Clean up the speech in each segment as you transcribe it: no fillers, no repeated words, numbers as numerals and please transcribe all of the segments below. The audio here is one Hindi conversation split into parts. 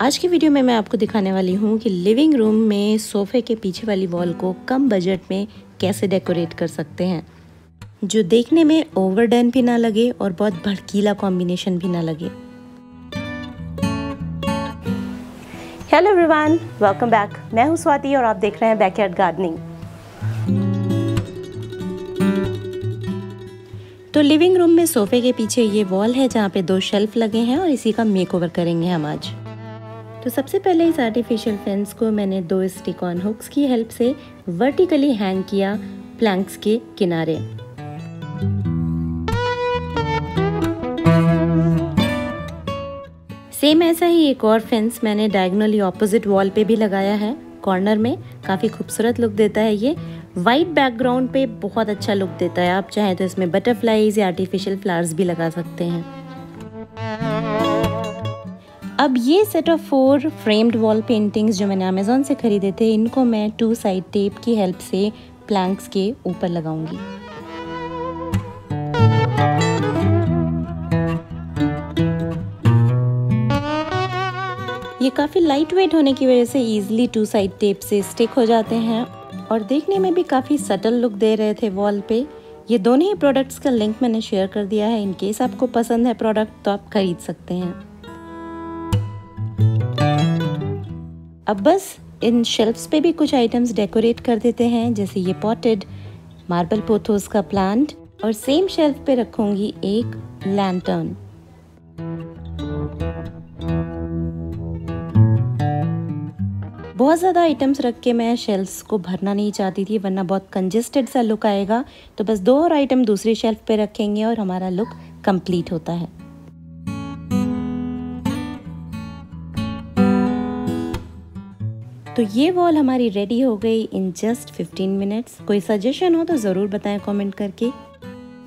आज की वीडियो में मैं आपको दिखाने वाली हूँ कि लिविंग रूम में सोफ़े के पीछे वाली वॉल को कम बजट में कैसे डेकोरेट कर सकते हैं, जो देखने में ओवरडन भी ना लगे और बहुत भड़कीला कॉम्बिनेशन भी ना लगे। Hello everyone, welcome back. मैं हूँ स्वाति और आप देख रहे हैं बैकयार्ड गार्डनिंग। तो लिविंग रूम में सोफ़े के पीछे ये वॉल है जहाँ पे दो शेल्फ लगे हैं और इसी का मेकओवर करेंगे हम आज। तो सबसे पहले इस आर्टिफिशियल फेंस को मैंने दो स्टिक ऑन हुक्स की हेल्प से वर्टिकली हैंग किया प्लैंक्स के किनारे। सेम ऐसा ही एक और फेंस मैंने डायगोनली ऑपोजिट वॉल पे भी लगाया है कॉर्नर में। काफ़ी खूबसूरत लुक देता है, ये वाइट बैकग्राउंड पे बहुत अच्छा लुक देता है। आप चाहें तो इसमें बटरफ्लाईज या आर्टिफिशियल फ्लावर्स भी लगा सकते हैं। अब ये set of 4 framed wall paintings जो मैंने अमेज़ॉन से ख़रीदे थे, इनको मैं 2 साइड टेप की हेल्प से प्लैंक्स के ऊपर लगाऊंगी। ये काफ़ी लाइट वेट होने की वजह से ईजिली 2 साइड टेप से स्टिक हो जाते हैं और देखने में भी काफ़ी सटल लुक दे रहे थे वॉल पे। ये दोनों ही प्रोडक्ट्स का लिंक मैंने शेयर कर दिया है, इन केस आपको पसंद है प्रोडक्ट तो आप खरीद सकते हैं। अब बस इन शेल्फ्स पे भी कुछ आइटम्स डेकोरेट कर देते हैं, जैसे ये पॉटेड मार्बल पोथोस का प्लांट, और सेम शेल्फ पे रखूंगी एक लैंटर्न। बहुत ज़्यादा आइटम्स रख के मैं शेल्फ्स को भरना नहीं चाहती थी, वरना बहुत कंजेस्टेड सा लुक आएगा। तो बस 2 और आइटम दूसरी शेल्फ पे रखेंगे और हमारा लुक कंप्लीट होता है। तो ये वॉल हमारी रेडी हो गई इन जस्ट 15 मिनट्स। कोई सजेशन हो तो ज़रूर बताएं कमेंट करके।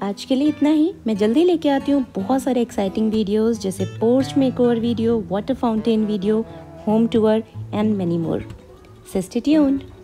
आज के लिए इतना ही। मैं जल्दी लेके आती हूँ बहुत सारे एक्साइटिंग वीडियोस, जैसे porch makeover video, water fountain video, home tour and many more. So stay tuned.